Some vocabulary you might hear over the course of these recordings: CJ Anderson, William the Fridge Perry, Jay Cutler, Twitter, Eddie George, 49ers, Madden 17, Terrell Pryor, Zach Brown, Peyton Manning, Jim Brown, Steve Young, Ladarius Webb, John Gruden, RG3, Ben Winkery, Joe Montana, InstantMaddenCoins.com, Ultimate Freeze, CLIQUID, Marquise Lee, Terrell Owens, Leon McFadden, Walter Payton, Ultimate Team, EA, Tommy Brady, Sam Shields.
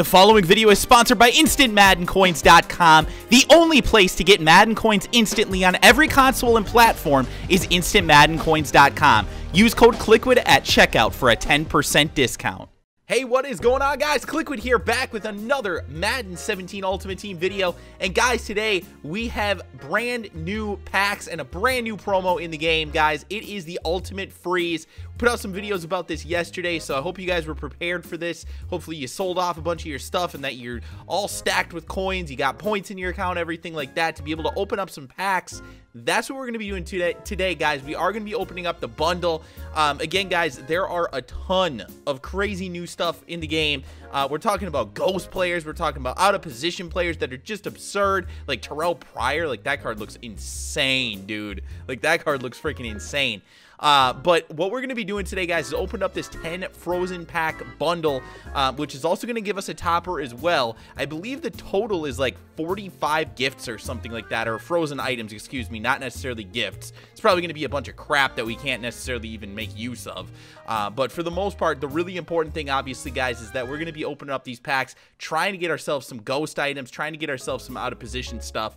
The following video is sponsored by InstantMaddenCoins.com. The only place to get Madden coins instantly on every console and platform is InstantMaddenCoins.com. Use code CLIQUID at checkout for a 10% discount. Hey, what is going on, guys? CLIQUID here, back with another Madden 17 Ultimate Team video. And guys, today we have brand new packs and a brand new promo in the game, guys. It is the Ultimate Freeze. Put out some videos about this yesterday, so I hope you guys were prepared for this. Hopefully you sold off a bunch of your stuff and that you're all stacked with coins, you got points in your account, everything like that, to be able to open up some packs. That's what we're going to be doing today, guys. We are going to be opening up the bundle. Again, guys, there are a ton of crazy new stuff in the game. We're talking about ghost players, we're talking about out of position players that are just absurd, like Terrell Pryor. Like, that card looks insane, dude. Like, that card looks freaking insane. But what we're going to be doing today, guys, is open up this 10 frozen pack bundle, which is also going to give us a topper as well. I believe the total is like 45 gifts or something like that, or frozen items, excuse me, not necessarily gifts. It's probably going to be a bunch of crap that we can't necessarily even make use of. But for the most part, the really important thing, obviously, guys, is that we're going to be opening up these packs, trying to get ourselves some ghost items, trying to get ourselves some out of position stuff.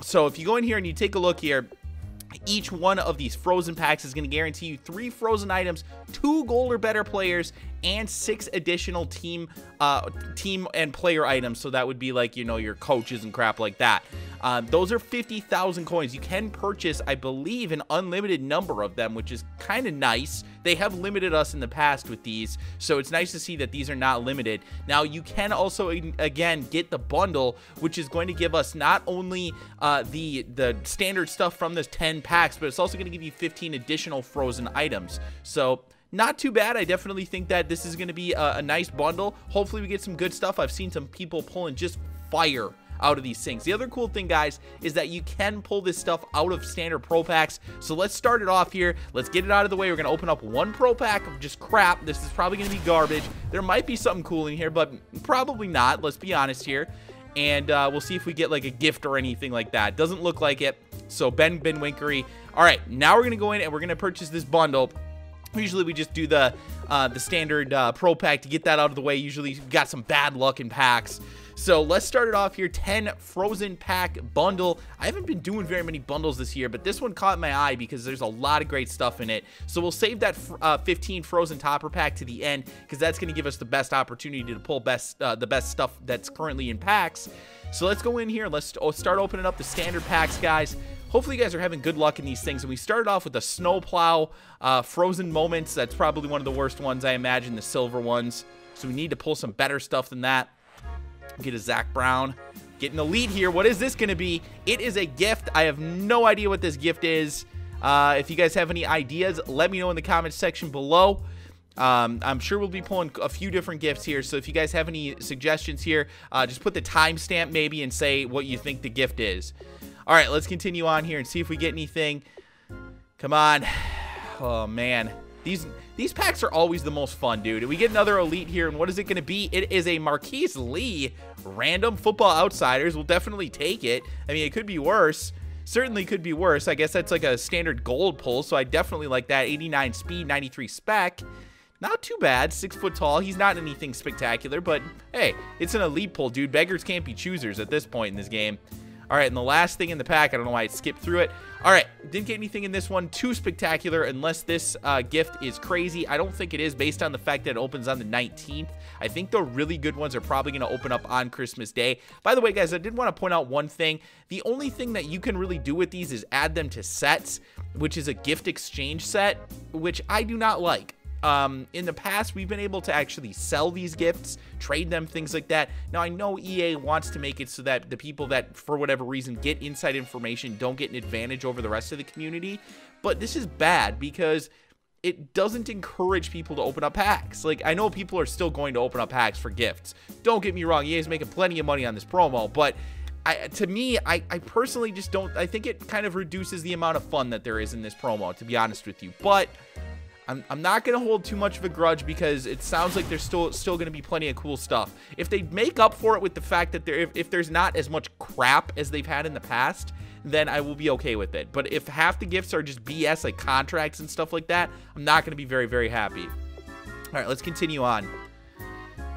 So if you go in here and you take a look here, each one of these frozen packs is going to guarantee you 3 frozen items, 2 gold or better players, and 6 additional team and player items. So that would be like, you know, your coaches and crap like that. Those are 50,000 coins. You can purchase, I believe, an unlimited number of them, which is kind of nice. They have limited us in the past with these, so it's nice to see that these are not limited. Now, you can also, again, get the bundle, which is going to give us not only the standard stuff from this 10 packs, but it's also going to give you 15 additional frozen items. So not too bad. I definitely think that this is going to be a nice bundle. Hopefully we get some good stuff. I've seen some people pulling just fire out of these things. The other cool thing, guys, is that you can pull this stuff out of standard pro packs. So let's start it off here. Let's get it out of the way. We're going to open up one pro pack of just crap. This is probably going to be garbage. There might be something cool in here, but probably not. Let's be honest here. And we'll see if we get like a gift or anything like that. Doesn't look like it. So Ben Winkery. All right, now we're going to go in and we're going to purchase this bundle. Usually we just do the standard pro pack to get that out of the way. Usually you've got some bad luck in packs. So let's start it off here. 10 frozen pack bundle. I haven't been doing very many bundles this year, but this one caught my eye because there's a lot of great stuff in it. So we'll save that 15 frozen topper pack to the end, because that's going to give us the best opportunity to pull the best stuff that's currently in packs. So let's go in here and let's start opening up the standard packs, guys. Hopefully you guys are having good luck in these things. And we started off with a snowplow, frozen moments. That's probably one of the worst ones, I imagine, the silver ones. So we need to pull some better stuff than that. Get a Zach Brown. Getting a lead here. What is this going to be? It is a gift. I have no idea what this gift is. If you guys have any ideas, let me know in the comments section below. I'm sure we'll be pulling a few different gifts here. So if you guys have any suggestions here, just put the timestamp maybe and say what you think the gift is. All right, let's continue on here and see if we get anything. Come on. Oh, man. These packs are always the most fun, dude. We get another elite here, and what is it going to be? It is a Marquise Lee, random football outsiders. We'll definitely take it. I mean, it could be worse. Certainly could be worse. I guess that's like a standard gold pull, so I definitely like that. 89 speed, 93 spec. Not too bad. 6 foot tall. He's not anything spectacular, but hey, it's an elite pull, dude. Beggars can't be choosers at this point in this game. All right, and the last thing in the pack, I don't know why I skipped through it. All right, didn't get anything in this one too spectacular, unless this gift is crazy. I don't think it is, based on the fact that it opens on the 19th. I think the really good ones are probably going to open up on Christmas Day. By the way, guys, I did want to point out one thing. The only thing that you can really do with these is add them to sets, which is a gift exchange set, which I do not like. In the past, we've been able to actually sell these gifts, trade them, things like that. Now, I know EA wants to make it so that the people that, for whatever reason, get inside information don't get an advantage over the rest of the community, but this is bad because it doesn't encourage people to open up packs. Like, I know people are still going to open up packs for gifts. Don't get me wrong, EA is making plenty of money on this promo, but to me, I personally just don't. I think it kind of reduces the amount of fun that there is in this promo, to be honest with you, but I'm not going to hold too much of a grudge because it sounds like there's still going to be plenty of cool stuff. If they make up for it with the fact that if there's not as much crap as they've had in the past, then I will be okay with it. But if half the gifts are just BS, like contracts and stuff like that, I'm not going to be very, very happy. All right, let's continue on.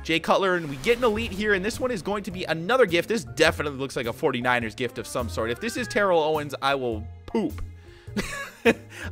Jay Cutler, and we get an elite here, and this one is going to be another gift. This definitely looks like a 49ers gift of some sort. If this is Terrell Owens, I will poop.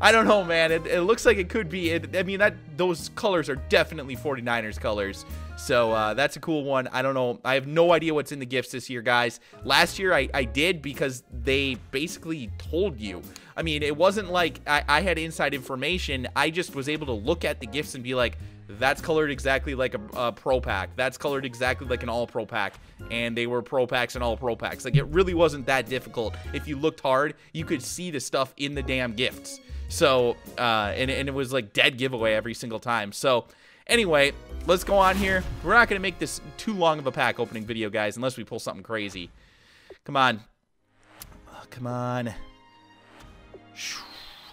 I don't know, man. It looks like it could be. I mean, those colors are definitely 49ers colors. So that's a cool one. I don't know. I have no idea what's in the gifts this year, guys. Last year, I did, because they basically told you. I mean, it wasn't like I had inside information. I just was able to look at the gifts and be like, that's colored exactly like a pro pack. That's colored exactly like an all pro pack. And they were pro packs and all pro packs. Like, it really wasn't that difficult. If you looked hard, you could see the stuff in the damn gifts. So, and it was like dead giveaway every single time. So anyway, let's go on here. We're not going to make this too long of a pack opening video, guys, unless we pull something crazy. Come on. Oh, come on.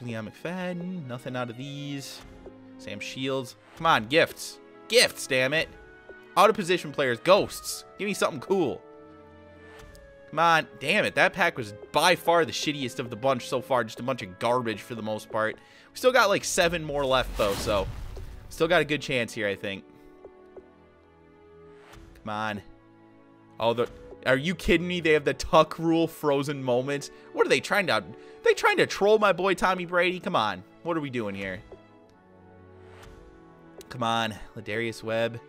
Leon McFadden. Nothing out of these. Sam Shields. Come on, gifts. Gifts, damn it. Out of position players. Ghosts. Give me something cool. Come on. Damn it. That pack was by far the shittiest of the bunch so far. Just a bunch of garbage for the most part. We still got like 7 more left, though, so still got a good chance here, I think. Come on. Oh, are you kidding me? They have the tuck rule frozen moments. What are they trying to... They trying to troll my boy Tommy Brady? Come on. What are we doing here? Come on, Ladarius Webb,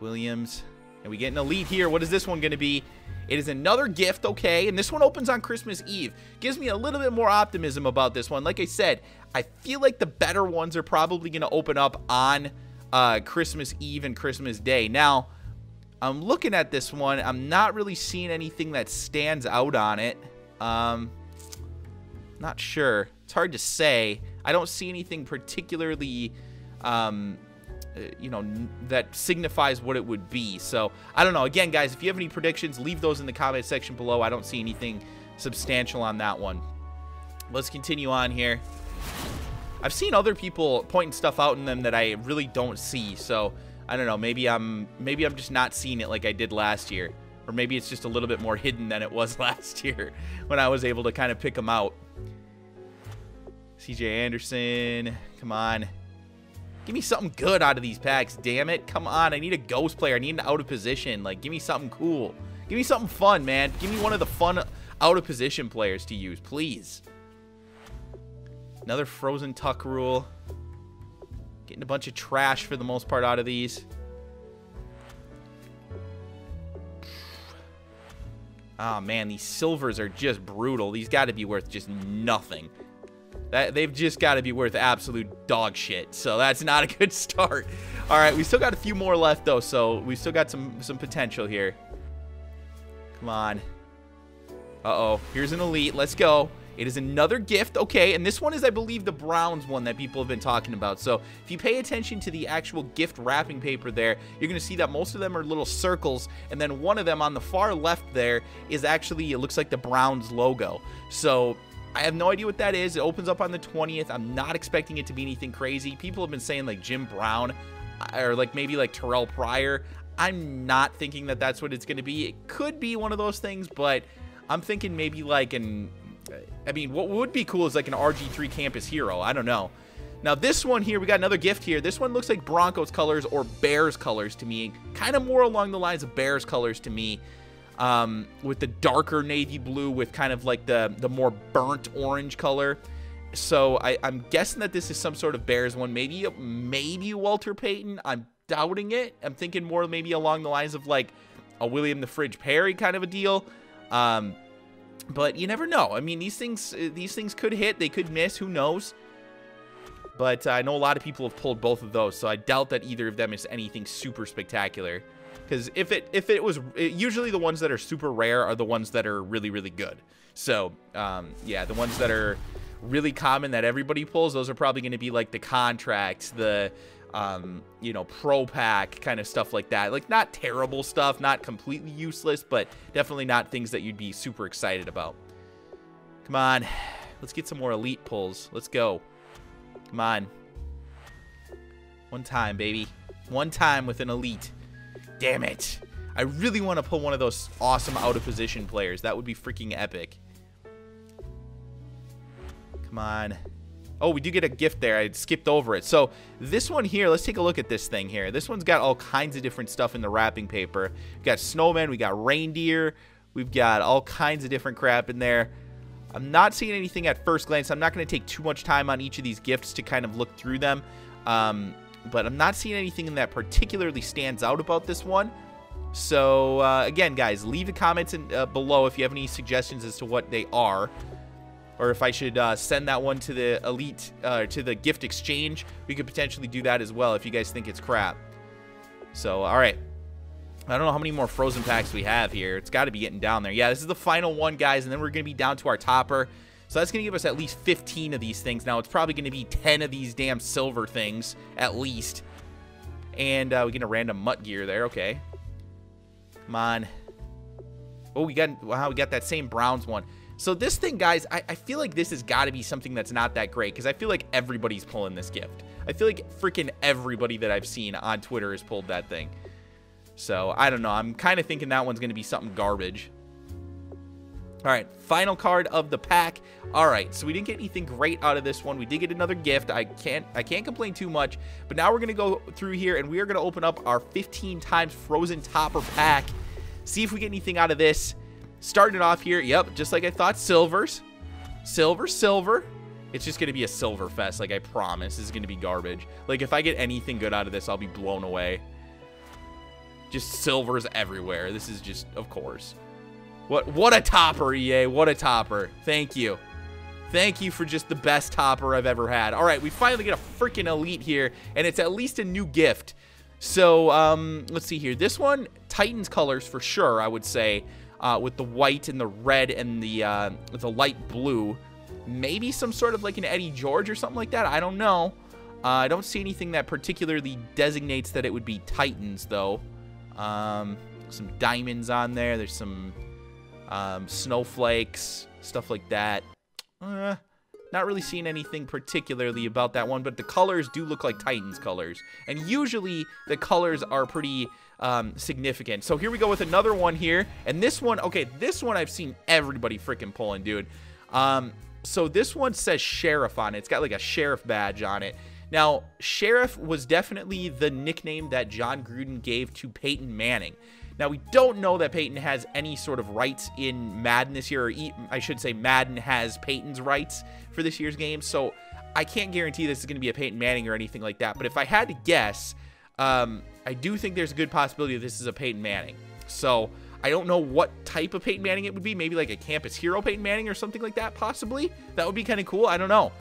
Williams, and we get an elite here. What is this one going to be? It is another gift, okay, and this one opens on Christmas Eve. Gives me a little bit more optimism about this one. Like I said, I feel like the better ones are probably going to open up on Christmas Eve and Christmas Day. Now, I'm looking at this one. I'm not really seeing anything that stands out on it. Not sure. It's hard to say. I don't see anything particularly... you know, that signifies what it would be. So I don't know. Again, guys, if you have any predictions, leave those in the comment section below. I don't see anything substantial on that one. Let's continue on here. I've seen other people pointing stuff out in them that I really don't see. So I don't know. Maybe I'm just not seeing it like I did last year, or maybe it's just a little bit more hidden than it was last year when I was able to kind of pick them out. CJ Anderson, come on. Give me something good out of these packs, damn it. Come on, I need a ghost player. I need an out-of-position. Like, give me something cool. Give me something fun, man. Give me one of the fun out-of-position players to use, please. Another frozen tuck rule. Getting a bunch of trash for the most part out of these. Oh, man, these silvers are just brutal. These got to be worth just nothing. They've just got to be worth absolute dog shit. So that's not a good start. All right, we still got a few more left, though. So we still got some potential here. Come on. Uh-oh. Here's an elite. Let's go. It is another gift. Okay, and this one is, I believe, the Browns one that people have been talking about. So if you pay attention to the actual gift wrapping paper there, you're going to see that most of them are little circles. And then one of them on the far left there is actually, it looks like the Browns logo. So... I have no idea what that is. It opens up on the 20th. I'm not expecting it to be anything crazy. People have been saying like Jim Brown or like maybe like Terrell Pryor. I'm not thinking that that's what it's going to be. It could be one of those things, but I'm thinking maybe like an... I mean, what would be cool is like an RG3 campus hero. I don't know. Now this one here, we got another gift here. This one looks like Broncos colors or Bears colors to me. Kind of more along the lines of Bears colors to me. With the darker navy blue with kind of like the more burnt orange color. So I'm guessing that this is some sort of Bears one. Maybe Walter Payton. I'm doubting it. I'm thinking more maybe along the lines of like a William the Fridge Perry kind of a deal. But you never know. I mean, these things could hit. They could miss. Who knows? But I know a lot of people have pulled both of those. So I doubt that either of them is anything super spectacular. Because if it was, usually the ones that are super rare are the ones that are really, really good. So, yeah, the ones that are really common that everybody pulls, those are probably going to be like the contracts, the, you know, pro pack kind of stuff like that. Like not terrible stuff, not completely useless, but definitely not things that you'd be super excited about. Come on. Let's get some more elite pulls. Let's go. Come on. One time, baby. One time with an elite. Damn it. I really want to pull one of those awesome out-of-position players. That would be freaking epic. Come on. Oh, we do get a gift there. I skipped over it. So this one here, let's take a look at this thing here. This one's got all kinds of different stuff in the wrapping paper. We've got snowmen, we got reindeer, we've got all kinds of different crap in there. I'm not seeing anything at first glance. I'm not going to take too much time on each of these gifts to kind of look through them. But I'm not seeing anything that particularly stands out about this one. So, again, guys, leave the comments below if you have any suggestions as to what they are. Or if I should send that one to the elite, to the gift exchange. We could potentially do that as well if you guys think it's crap. So, all right. I don't know how many more Frozen packs we have here. It's got to be getting down there. Yeah, this is the final one, guys, and then we're going to be down to our topper. So that's going to give us at least 15 of these things. Now, it's probably going to be 10 of these damn silver things, at least. And we get a random mutt gear there. Okay. Come on. Oh, we got that same Browns one. So this thing, guys, I feel like this has got to be something that's not that great, because I feel like everybody's pulling this gift. I feel like freaking everybody that I've seen on Twitter has pulled that thing. So, I don't know. I'm kind of thinking that one's going to be something garbage. All right, final card of the pack. All right, so we didn't get anything great out of this one. We did get another gift. I can't complain too much. But now we're going to go through here, and we are going to open up our 15 times Frozen Topper pack. See if we get anything out of this. Starting it off here. Yep, just like I thought, silvers. Silver, silver. It's just going to be a silver fest, like I promise. This is going to be garbage. Like, if I get anything good out of this, I'll be blown away. Just silvers everywhere. This is just, of course. What a topper, EA. What a topper. Thank you. Thank you for just the best topper I've ever had. All right, we finally get a freaking elite here, and it's at least a new gift. So, let's see here. This one, Titans colors for sure, I would say, with the white and the red and the light blue. Maybe some sort of like an Eddie George or something like that. I don't know. I don't see anything that particularly designates that it would be Titans, though. Some diamonds on there. There's some snowflakes, stuff like that. Not really seeing anything particularly about that one, but the colors do look like Titans colors, and usually the colors are pretty significant. So here we go with another one here, and this one, okay, this one I've seen everybody freaking pulling, dude. So this one says Sheriff on it. It's got like a sheriff badge on it. Now, Sheriff was definitely the nickname that John Gruden gave to Peyton Manning. Now, we don't know that Peyton has any sort of rights in Madden this year, or I should say Madden has Peyton's rights for this year's game, so I can't guarantee this is going to be a Peyton Manning or anything like that, but if I had to guess, I do think there's a good possibility that this is a Peyton Manning. So, I don't know what type of Peyton Manning it would be, maybe like a Campus Hero Peyton Manning or something like that, possibly? That would be kind of cool, I don't know.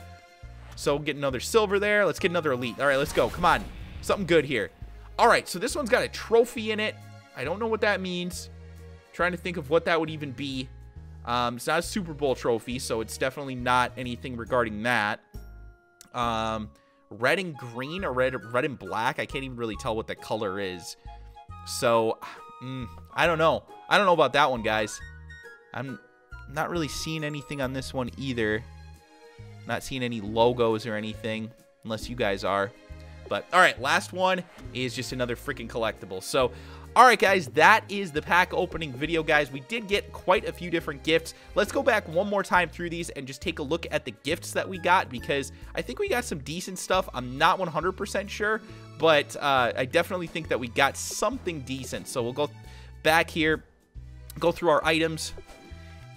So get another silver there. Let's get another elite. All right, let's go. Come on. Something good here. All right, so this one's got a trophy in it. I don't know what that means. I'm trying to think of what that would even be. It's not a Super Bowl trophy, so it's definitely not anything regarding that. Red and green or red and black. I can't even really tell what the color is. So I don't know. I don't know about that one, guys. I'm not really seeing anything on this one either. Not seeing any logos or anything, unless you guys are. But, all right, last one is just another freaking collectible. So, all right, guys, that is the pack opening video, guys. We did get quite a few different gifts. Let's go back one more time through these and just take a look at the gifts that we got, because I think we got some decent stuff. I'm not 100% sure, but I definitely think that we got something decent. So we'll go back here, go through our items,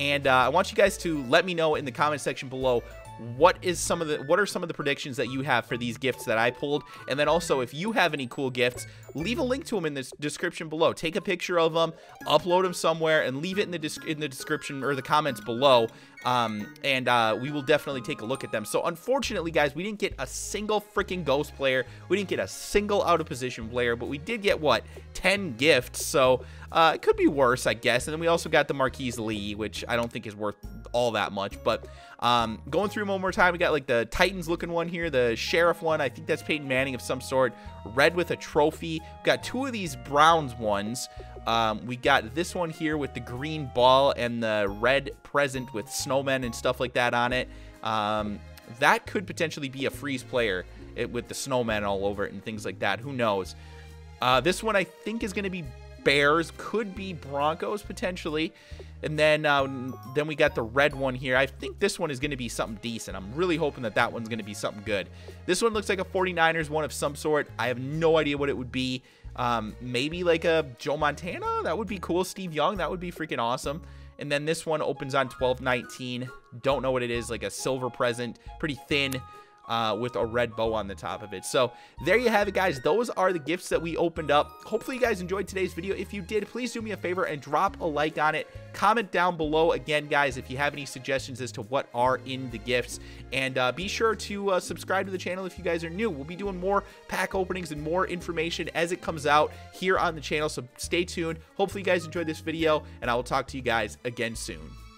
and I want you guys to let me know in the comment section below what are some of the predictions that you have for these gifts that I pulled. And then also, if you have any cool gifts, leave a link to them in the description below. Take a picture of them, upload them somewhere, and leave it in the description or the comments below. We will definitely take a look at them. So unfortunately, guys, we didn't get a single freaking ghost player. We didn't get a single out of position player, but we did get what, 10 gifts. So it could be worse, I guess. And then we also got the Marquise Lee, which I don't think is worth all that much, but going through one more time, we got like the Titans looking one here, the Sheriff one, I think that's Peyton Manning of some sort, red with a trophy. We got two of these Browns ones. We got this one here with the green ball and the red present with snowmen and stuff like that on it. That could potentially be a freeze player with the snowmen all over it and things like that. Who knows? This one I think is going to be Bears, could be Broncos potentially. And then we got the red one here. I think this one is going to be something decent. I'm really hoping that that one's going to be something good. This one looks like a 49ers one of some sort. I have no idea what it would be. Maybe like a Joe Montana. That would be cool. Steve Young. That would be freaking awesome. And then this one opens on 12/19. Don't know what it is. Like a silver present. Pretty thin. With a red bow on the top of it. So there you have it, guys. Those are the gifts that we opened up. Hopefully you guys enjoyed today's video. If you did, please do me a favor and drop a like on it. Comment down below again, guys, if you have any suggestions as to what are in the gifts. And be sure to subscribe to the channel if you guys are new. We'll be doing more pack openings and more information as it comes out here on the channel, so stay tuned. Hopefully you guys enjoyed this video, and I will talk to you guys again soon.